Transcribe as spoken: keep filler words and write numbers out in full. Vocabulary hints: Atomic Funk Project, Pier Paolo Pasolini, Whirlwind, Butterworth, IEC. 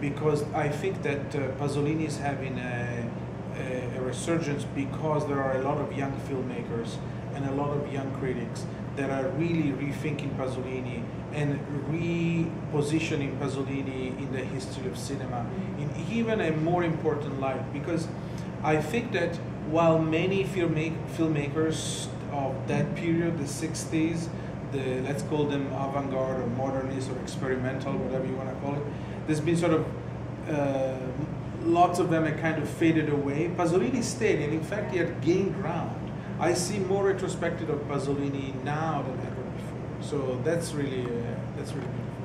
because I think that uh, Pasolini is having a, a, a resurgence because there are a lot of young filmmakers and a lot of young critics that are really rethinking Pasolini and repositioning Pasolini in the history of cinema in even a more important light, because I think that while many filmma filmmakers of that period, the sixties, the, let's call them avant-garde or modernist or experimental, whatever you want to call it, there's been sort of uh, lots of them have kind of faded away. Pasolini stayed, and in fact he had gained ground. I see more retrospective of Pasolini now than ever before. So that's really, uh, that's really beautiful.